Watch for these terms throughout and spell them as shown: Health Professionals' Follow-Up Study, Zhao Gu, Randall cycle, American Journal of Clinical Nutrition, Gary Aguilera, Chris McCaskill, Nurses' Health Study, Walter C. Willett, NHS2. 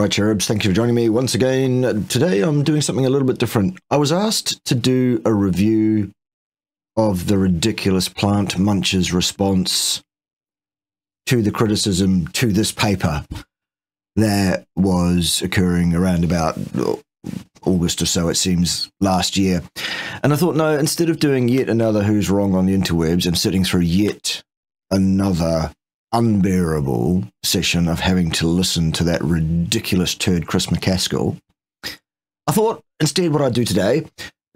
Right, cherubs, thank you for joining me once again. Today I'm doing something a little bit different. I was asked to do a review of the ridiculous plant munchers' response to the criticism to this paper that was occurring around about August or so, it seems, last year. And I thought, no, instead of doing yet another who's wrong on the interwebs and sitting through yet another unbearable session of having to listen to that ridiculous turd Chris McCaskill, I thought instead what I'd do today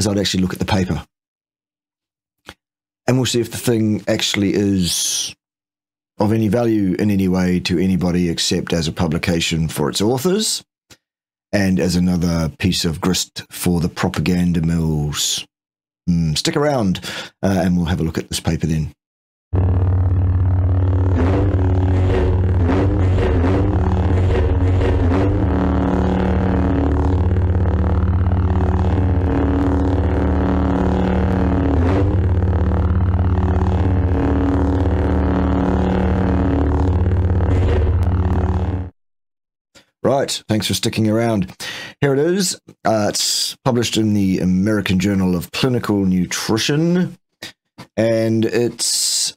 is I'd actually look at the paper. And we'll see if the thing actually is of any value in any way to anybody except as a publication for its authors and as another piece of grist for the propaganda mills. Stick around and we'll have a look at this paper then. Right, thanks for sticking around. Here it is. It's published in the American Journal of Clinical Nutrition, and it's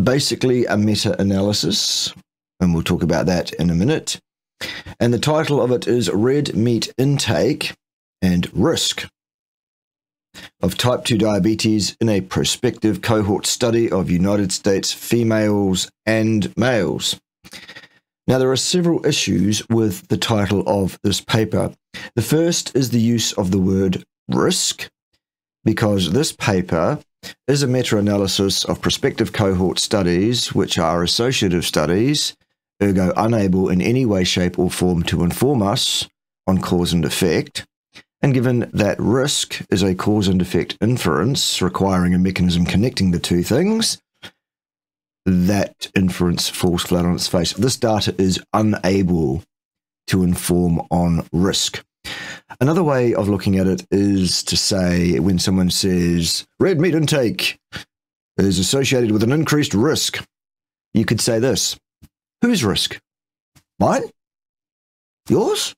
basically a meta-analysis, and we'll talk about that in a minute. And the title of it is Red Meat Intake and Risk of Type 2 Diabetes in a Prospective Cohort Study of United States Females and Males. Now, there are several issues with the title of this paper. The first is the use of the word risk, because this paper is a meta-analysis of prospective cohort studies, which are associative studies, ergo unable in any way, shape, or form to inform us on cause and effect. And given that risk is a cause and effect inference requiring a mechanism connecting the two things, that inference falls flat on its face. This data is unable to inform on risk. Another way of looking at it is to say, when someone says red meat intake is associated with an increased risk, you could say this: whose risk? Mine? Yours?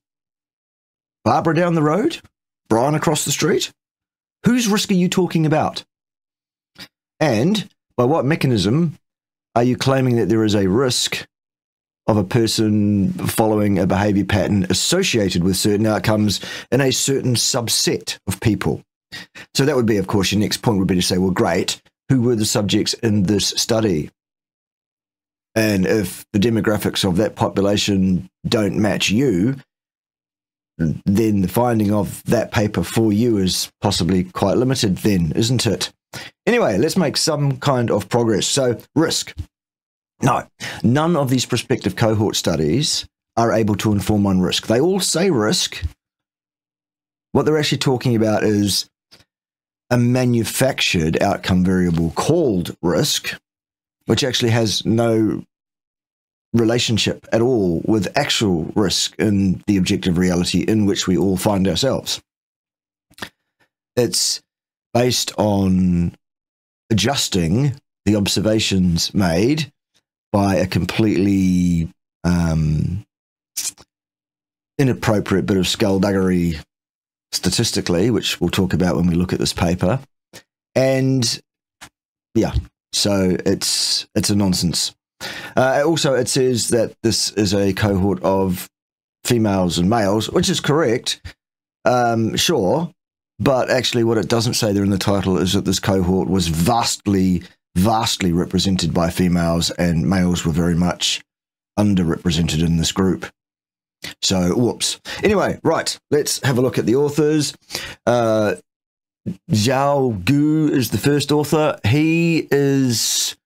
Barbara down the road? Brian across the street? Whose risk are you talking about? And by what mechanism are you claiming that there is a risk of a person following a behavior pattern associated with certain outcomes in a certain subset of people? So that would be, of course, your next point would be to say, well, great, who were the subjects in this study? And if the demographics of that population don't match you, then the finding of that paper for you is possibly quite limited then, isn't it? Anyway, let's make some kind of progress. So, risk. No, none of these prospective cohort studies are able to inform on risk. They all say risk. What they're actually talking about is a manufactured outcome variable called risk, which actually has no relationship at all with actual risk in the objective reality in which we all find ourselves. It's based on adjusting the observations made by a completely inappropriate bit of skullduggery statistically, which we'll talk about when we look at this paper. And yeah, so it's a nonsense. Also, it says that this is a cohort of females and males, which is correct, sure. But actually what it doesn't say there in the title is that this cohort was vastly, vastly represented by females, and males were very much underrepresented in this group. So, whoops. Anyway, right, let's have a look at the authors. Zhao Gu is the first author. He is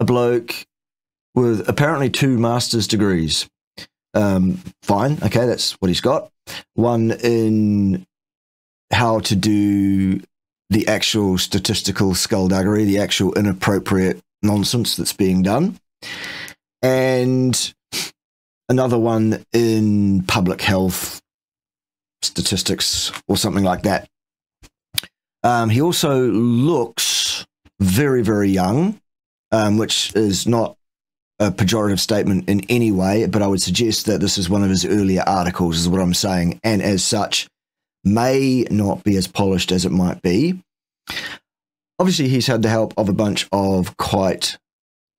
a bloke with apparently 2 master's degrees. Fine, okay, that's what he's got. One in how to do the actual statistical skullduggery, the actual inappropriate nonsense that's being done, and another one in public health statistics or something like that. He also looks very, very young, which is not a pejorative statement in any way, but I would suggest that this is one of his earlier articles, is what I'm saying, and as such, may not be as polished as it might be. Obviously, he's had the help of a bunch of quite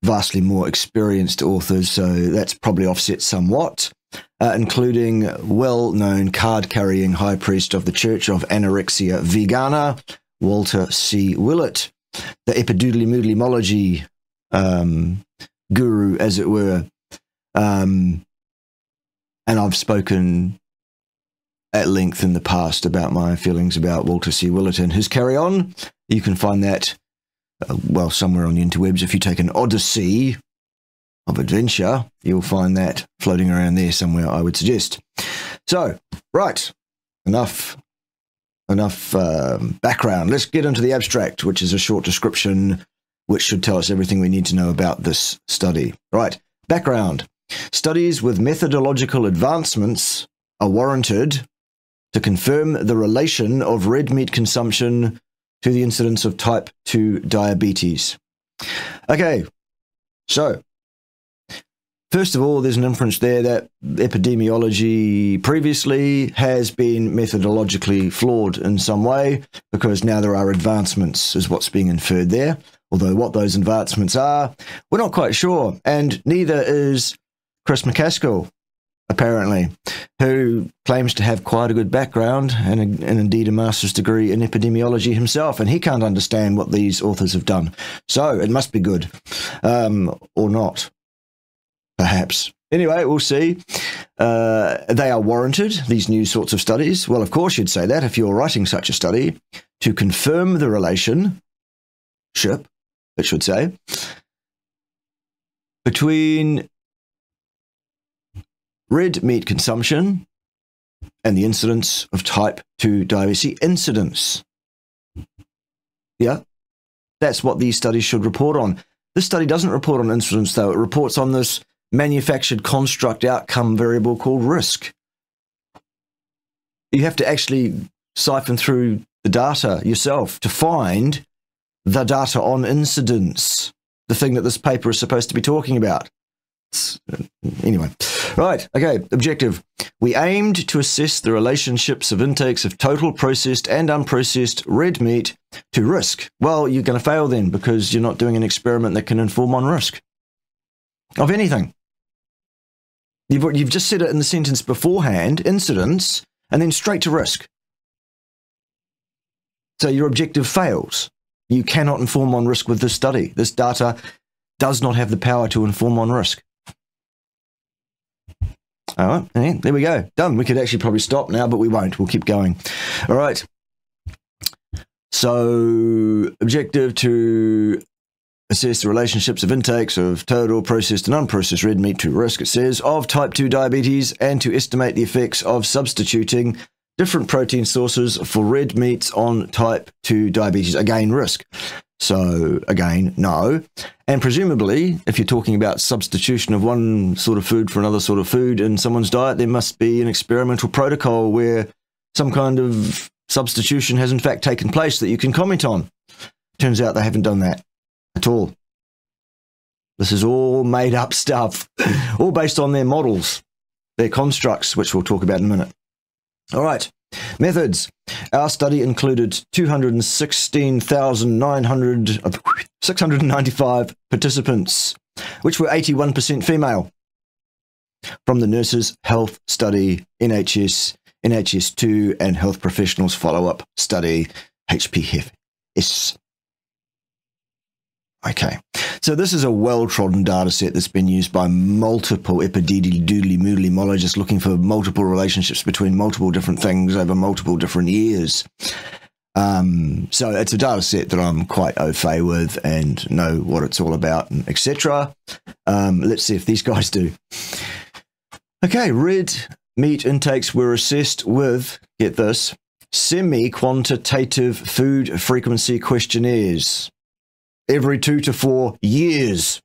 vastly more experienced authors, so that's probably offset somewhat, including well-known card-carrying high priest of the Church of Anorexia Vegana, Walter C. Willett, the epidoodly-moodlymology guru, as it were, and I've spoken at length in the past about my feelings about Walter C. Willett and his carry-on. You can find that, well, somewhere on the interwebs. If you take an odyssey of adventure, you'll find that floating around there somewhere, I would suggest. So, right, enough background. Let's get into the abstract, which is a short description which should tell us everything we need to know about this study. Right, background. Studies with methodological advancements are warranted to confirm the relation of red meat consumption to the incidence of type 2 diabetes. Okay, so first of all, there's an inference there that epidemiology previously has been methodologically flawed in some way, because now there are advancements, is what's being inferred there. Although what those advancements are, we're not quite sure, and neither is Chris McCaskill, apparently, who claims to have quite a good background and indeed a master's degree in epidemiology himself, and he can't understand what these authors have done. So it must be good, or not, perhaps. Anyway, we'll see. They are warranted, these new sorts of studies. Well, of course you'd say that if you're writing such a study, to confirm the relationship, it should say, between red meat consumption and the incidence of type 2 diabetes. Incidence. Yeah, that's what these studies should report on. This study doesn't report on incidence, though. It reports on this manufactured construct outcome variable called risk. You have to actually siphon through the data yourself to find the data on incidence, the thing that this paper is supposed to be talking about. Anyway, right, okay, objective. We aimed to assess the relationships of intakes of total processed and unprocessed red meat to risk. Well, you're going to fail then, because you're not doing an experiment that can inform on risk of anything. You've just said it in the sentence beforehand, incidence, and then straight to risk. So your objective fails. You cannot inform on risk with this study. This data does not have the power to inform on risk. All right, there we go. Done. We could actually probably stop now, but we won't. We'll keep going. All right. So, objective to assess the relationships of intakes of total processed and unprocessed red meat to risk, it says, of type 2 diabetes, and to estimate the effects of substituting different protein sources for red meats on type 2 diabetes. Again, risk. So, again, no. And presumably, if you're talking about substitution of one sort of food for another sort of food in someone's diet, there must be an experimental protocol where some kind of substitution has in fact taken place that you can comment on. Turns out they haven't done that at all. This is all made up stuff, all based on their models, their constructs, which we'll talk about in a minute. All right. Methods. Our study included 216,695 participants, which were 81% female, from the Nurses' Health Study, NHS, NHS2, and Health Professionals' Follow-Up Study, HPFS. Okay, so this is a well-trodden data set that's been used by multiple epidoodly-moodlymologists looking for multiple relationships between multiple different things over multiple different years. So it's a data set that I'm quite au fait with and know what it's all about, etc. Let's see if these guys do. Okay, red meat intakes were assessed with, get this, semi-quantitative food frequency questionnaires every 2 to 4 years.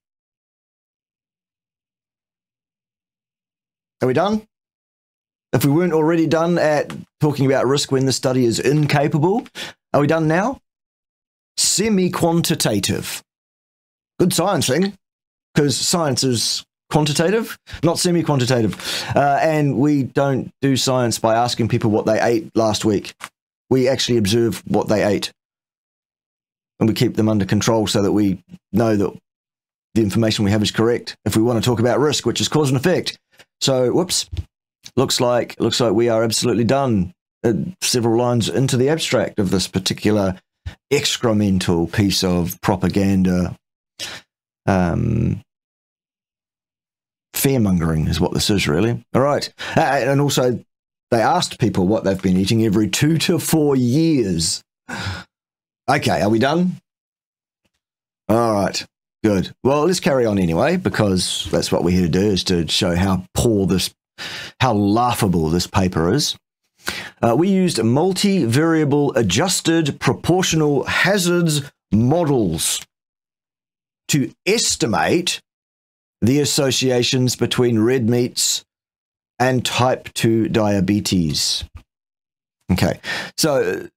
Are we done? If we weren't already done at talking about risk when the study is incapable, are we done now? Semi-quantitative. Good science thing. because science is quantitative, not semi-quantitative. And we don't do science by asking people what they ate last week. We actually observe what they ate. And we keep them under control so that we know that the information we have is correct. If we want to talk about risk, which is cause and effect. So, whoops, looks like we are absolutely done several lines into the abstract of this particular excremental piece of propaganda. Fearmongering is what this is, really. All right. And also, they asked people what they've been eating every 2 to 4 years. Okay, are we done? All right, good. Well, let's carry on anyway, because that's what we're here to do, is to show how poor this, how laughable this paper is. We used multivariable adjusted proportional hazards models to estimate the associations between red meats and type 2 diabetes. Okay, so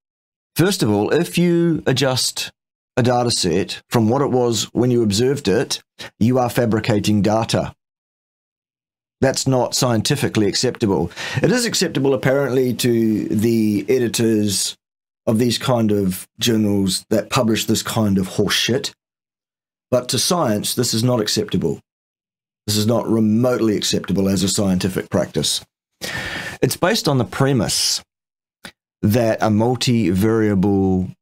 first of all, if you adjust a data set from what it was when you observed it, you are fabricating data. That's not scientifically acceptable. It is acceptable, apparently, to the editors of these kind of journals that publish this kind of horseshit. But to science, this is not acceptable. This is not remotely acceptable as a scientific practice. It's based on the premise that a multivariable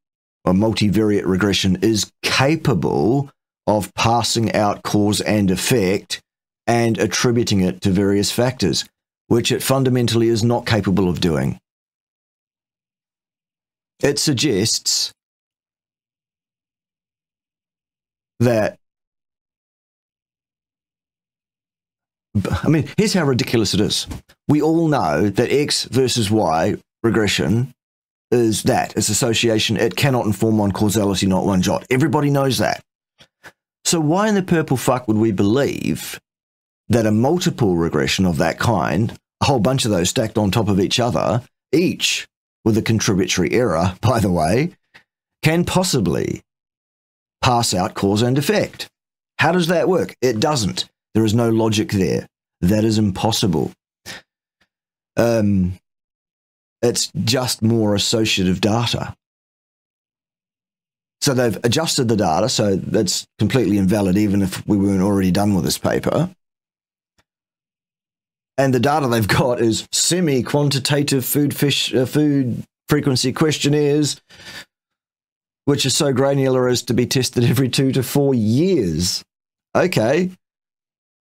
or multivariate regression is capable of passing out cause and effect and attributing it to various factors, which it fundamentally is not capable of doing. It suggests that, I mean, here's how ridiculous it is. We all know that X versus Y regression is that. It's association. It cannot inform on causality, not one jot. Everybody knows that. So why in the purple fuck would we believe that a multiple regression of that kind, a whole bunch of those stacked on top of each other, each with a contributory error, by the way, can possibly pass out cause and effect? How does that work? It doesn't. There is no logic there. That is impossible. It's just more associative data. So they've adjusted the data, so that's completely invalid, even if we weren't already done with this paper. And the data they've got is semi-quantitative food frequency questionnaires, which are so granular as to be tested every 2 to 4 years. Okay.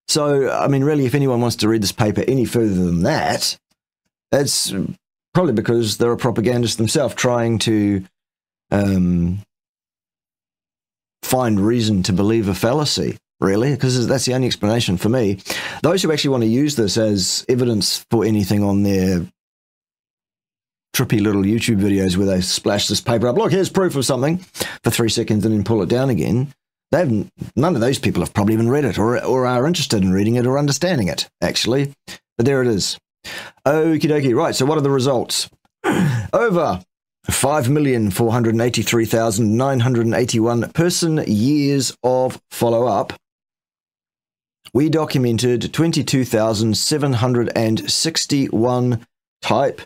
So, I mean, really, if anyone wants to read this paper any further than that, it's probably because they're a propagandist themselves trying to find reason to believe a fallacy, really, because that's the only explanation for me. Those who actually want to use this as evidence for anything on their trippy little YouTube videos where they splash this paper up, look, here's proof of something for 3 seconds and then pull it down again. None of those people have probably even read it or are interested in reading it or understanding it, actually. But there it is. Okie dokie. Right, so what are the results? Over 5,483,981 person years of follow-up, we documented 22,761 type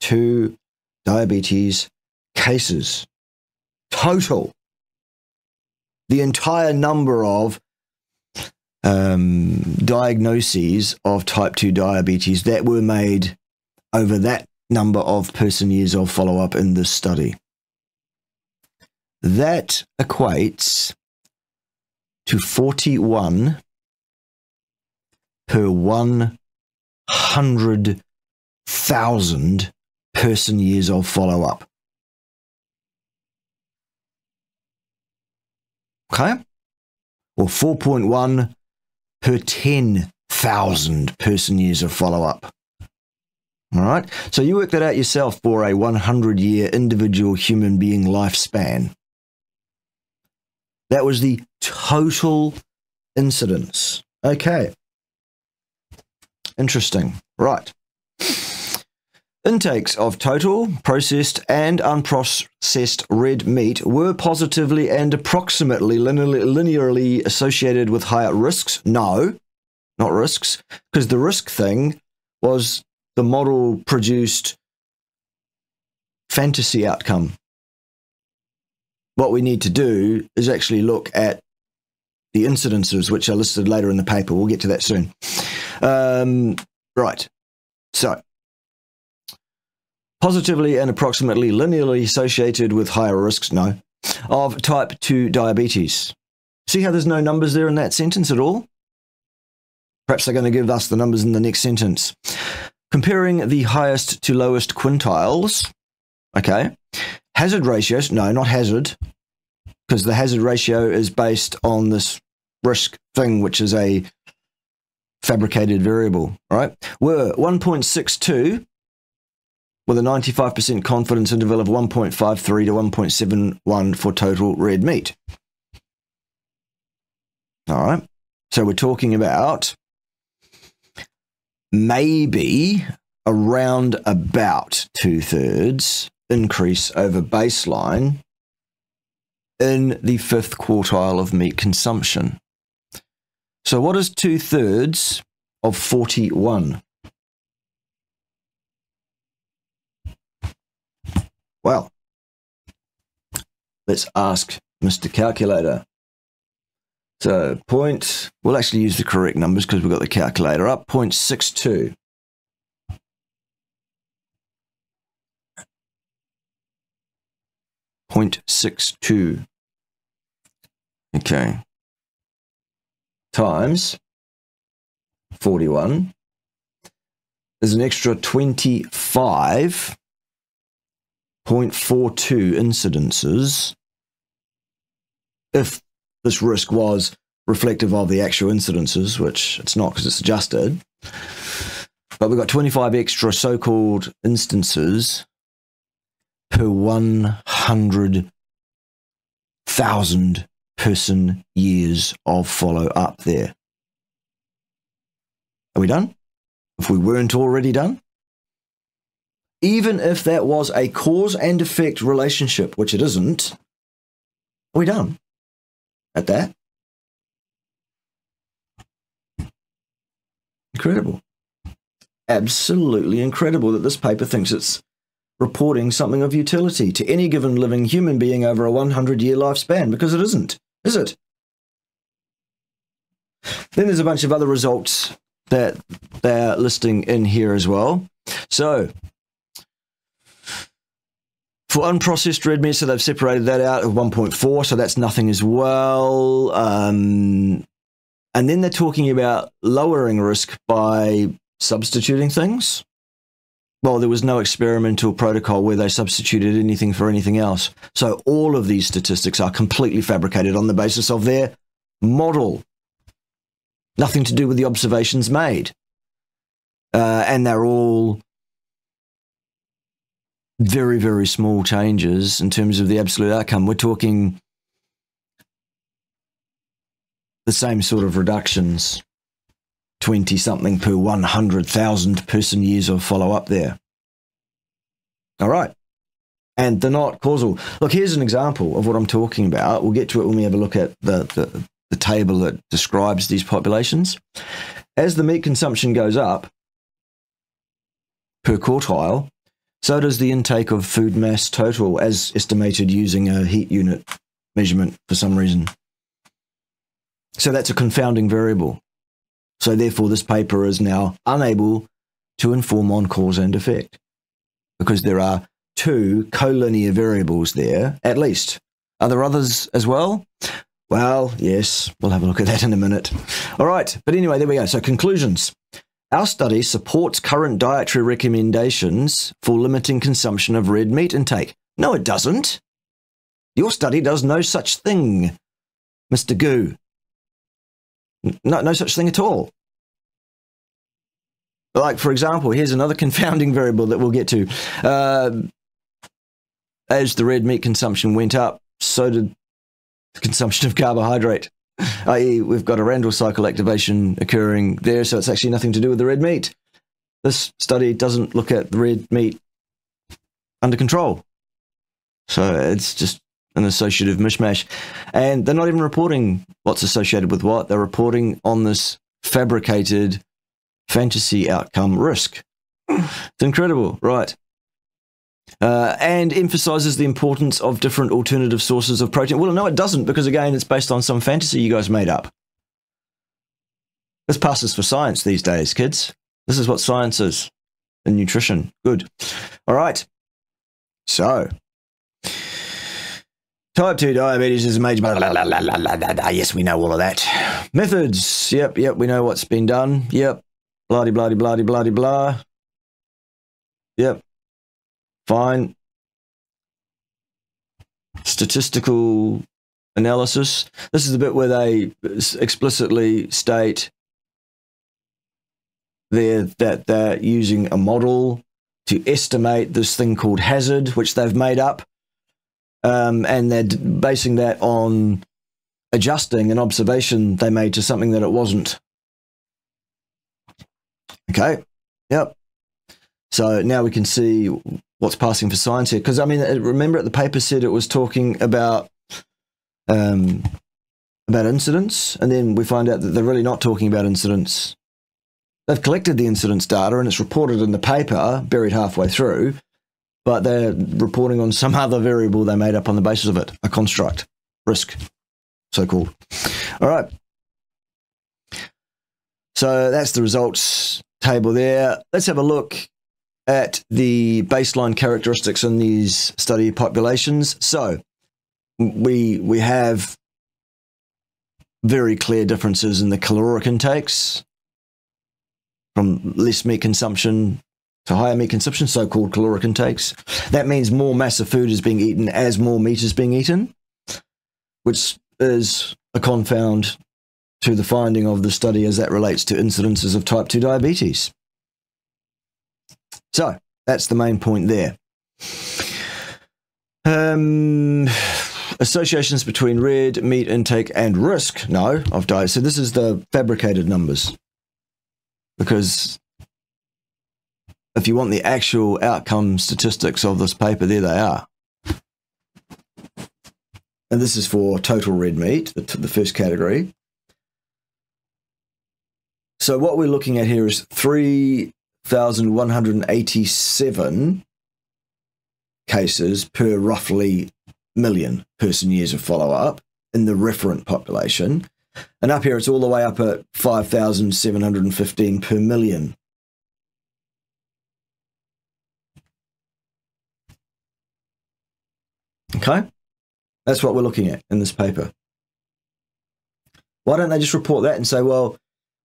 2 diabetes cases. Total. The entire number of diagnoses of type 2 diabetes that were made over that number of person years of follow-up in this study. That equates to 41 per 100,000 person years of follow-up. Okay, or 4.1 per 10,000 person years of follow-up. All right, so you work that out yourself for a 100-year individual human being lifespan. That was the total incidence. Okay, interesting. Right. Intakes of total, processed and unprocessed red meat were positively and approximately linearly associated with higher risks. No, not risks, because the risk thing was the model-produced fantasy outcome. What we need to do is actually look at the incidences, which are listed later in the paper. We'll get to that soon. Right, so... positively and approximately linearly associated with higher risks, no, of type 2 diabetes. See how there's no numbers there in that sentence at all? Perhaps they're going to give us the numbers in the next sentence. Comparing the highest to lowest quintiles, okay. Hazard ratios, no, not hazard, because the hazard ratio is based on this risk thing, which is a fabricated variable, right? Were 1.62... with a 95% confidence interval of 1.53 to 1.71 for total red meat. All right. So we're talking about maybe around about 2/3 increase over baseline in the fifth quartile of meat consumption. So what is 2/3 of 41? Well, let's ask Mr. Calculator. So point, we'll actually use the correct numbers because we've got the calculator up, 0.62. Okay. Times 41 is an extra 25.42 incidences if this risk was reflective of the actual incidences, which it's not because it's adjusted, but we've got 25 extra so-called instances per 100,000 person years of follow-up there. Are we done? If we weren't already done? Even if that was a cause and effect relationship, which it isn't, we're done at that. Incredible. Absolutely incredible that this paper thinks it's reporting something of utility to any given living human being over a 100-year lifespan, because it isn't, is it? Then there's a bunch of other results that they're listing in here as well. So... for unprocessed red meat, so they've separated that out of 1.4, so that's nothing as well. And then they're talking about lowering risk by substituting things. Well, there was no experimental protocol where they substituted anything for anything else. So all of these statistics are completely fabricated on the basis of their model. Nothing to do with the observations made. And they're all... very, very small changes in terms of the absolute outcome. We're talking the same sort of reductions, 20-something per 100,000 person years of follow-up there. All right. And they're not causal. Look, here's an example of what I'm talking about. We'll get to it when we have a look at the table that describes these populations. As the meat consumption goes up per quartile, so does the intake of food mass total, as estimated using a heat unit measurement for some reason. So that's a confounding variable. So therefore, this paper is now unable to inform on cause and effect, because there are two collinear variables there, at least. Are there others as well? Well, yes, we'll have a look at that in a minute. All right, but anyway, there we go. So conclusions. Our study supports current dietary recommendations for limiting consumption of red meat intake. No, it doesn't. Your study does no such thing, Mr. Gu. No such thing at all. Like, for example, here's another confounding variable that we'll get to. As the red meat consumption went up, so did the consumption of carbohydrate. i.e., we've got a Randall cycle activation occurring there, so it's actually nothing to do with the red meat. This study doesn't look at the red meat under control. So it's just an associative mishmash. And they're not even reporting what's associated with what. They're reporting on this fabricated fantasy outcome risk. It's incredible, right? And emphasizes the importance of different alternative sources of protein. Well, no, it doesn't, because again, it's based on some fantasy you guys made up. This passes for science these days, kids. This is what science is in nutrition. Good. All right. So, type 2 diabetes is a major... Blah, blah, blah, blah, blah, blah, blah. Yes, we know all of that. Methods. Yep, yep, we know what's been done. Yep. Blah-de-blah-de-blah-de-blah-de-blah. Yep. Fine. Statistical analysis. This is the bit where they explicitly state there that they're using a model to estimate this thing called hazard, which they've made up, and they're basing that on adjusting an observation they made to something that it wasn't. Okay. Yep. So now we can see what's passing for science here. Because, I mean, remember the paper said it was talking about incidents, and then we find out that they're really not talking about incidents. They've collected the incidence data, and it's reported in the paper, buried halfway through, but they're reporting on some other variable they made up on the basis of it, a construct, risk, so-called. All right. So that's the results table there. Let's have a look at the baseline characteristics in these study populations. So we have very clear differences in the caloric intakes from less meat consumption to higher meat consumption, so-called caloric intakes. That means more mass of food is being eaten as more meat is being eaten, which is a confound to the finding of the study as that relates to incidences of type 2 diabetes. So that's the main point there. Associations between red meat intake and risk, no, of diet. So this is the fabricated numbers, because if you want the actual outcome statistics of this paper, there they are. And this is for total red meat, the first category. So what we're looking at here is 3,187 cases per roughly million person years of follow-up in the referent population. And up here, it's all the way up at 5,715 per million. Okay? That's what we're looking at in this paper. Why don't they just report that and say, well,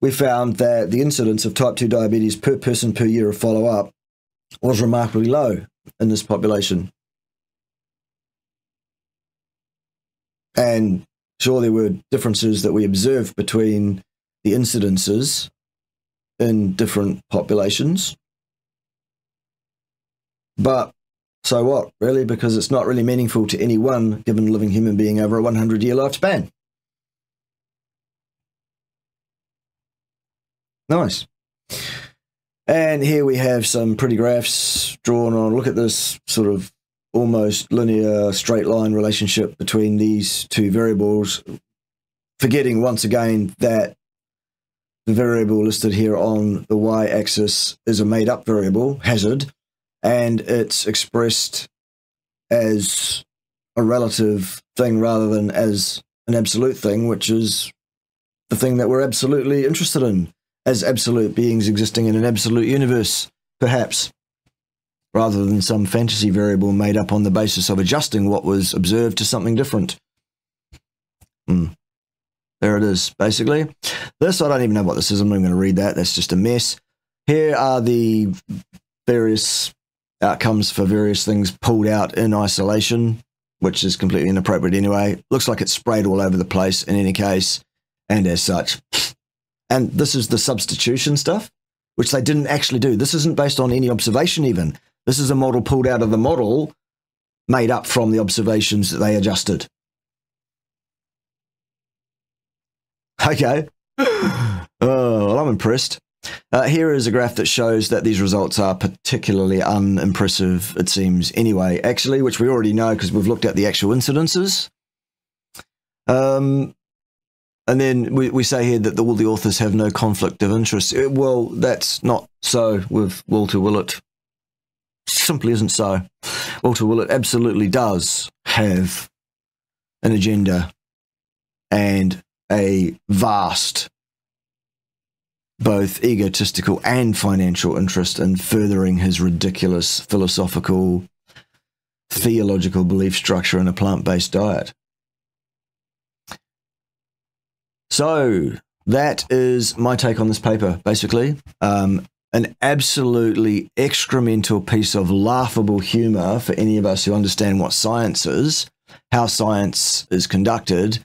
we found that the incidence of type 2 diabetes per person per year of follow-up was remarkably low in this population. And sure, there were differences that we observed between the incidences in different populations. But so what, really? Because it's not really meaningful to any one given living human being over a 100-year lifespan. Nice. And here we have some pretty graphs drawn on. Look at this sort of almost linear straight line relationship between these two variables, forgetting once again that the variable listed here on the y-axis is a made-up variable, hazard, and it's expressed as a relative thing rather than as an absolute thing, which is the thing that we're absolutely interested in, as absolute beings existing in an absolute universe, perhaps, rather than some fantasy variable made up on the basis of adjusting what was observed to something different. There it is, basically. This, I don't even know what this is. I'm not even going to read that. That's just a mess. Here are the various outcomes for various things pulled out in isolation, which is completely inappropriate anyway. Looks like it's sprayed all over the place in any case, and as such... And this is the substitution stuff, which they didn't actually do. This isn't based on any observation even. This is a model pulled out of the model, made up from the observations that they adjusted. Okay. Oh, well, I'm impressed. Here is a graph that shows that these results are particularly unimpressive, it seems, anyway, actually, which we already know because we've looked at the actual incidences. And then we say here that all the authors have no conflict of interest. Well, that's not so with Walter Willett. Simply isn't so. Walter Willett absolutely does have an agenda and a vast, both egotistical and financial interest in furthering his ridiculous philosophical, theological belief structure in a plant-based diet. So that is my take on this paper, basically. An absolutely excremental piece of laughable humor for any of us who understand what science is, how science is conducted,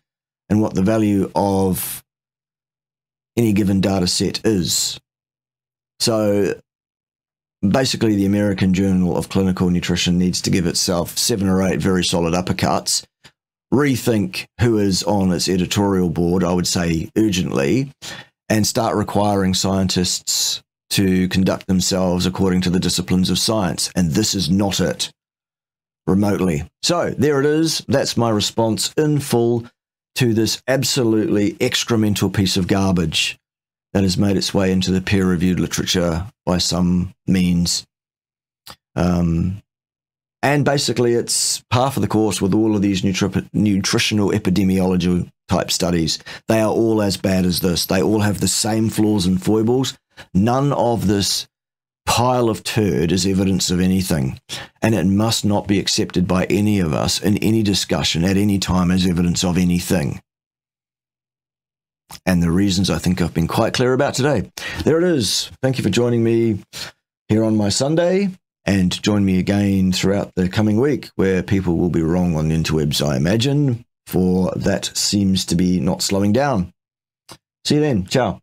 and what the value of any given data set is. So basically the American Journal of Clinical Nutrition needs to give itself 7 or 8 very solid uppercuts, rethink who is on its editorial board, I would say urgently, and start requiring scientists to conduct themselves according to the disciplines of science. And this is not it, remotely. So there it is. That's my response in full to this absolutely excremental piece of garbage that has made its way into the peer-reviewed literature by some means. And basically it's par for the course with all of these nutritional epidemiology type studies. They are all as bad as this. They all have the same flaws and foibles. None of this pile of turd is evidence of anything, and it must not be accepted by any of us in any discussion at any time as evidence of anything. And the reasons I think I've been quite clear about today. There it is. Thank you for joining me here on my Sunday, and join me again throughout the coming week where people will be wrong on the interwebs, I imagine, for that seems to be not slowing down. See you then. Ciao.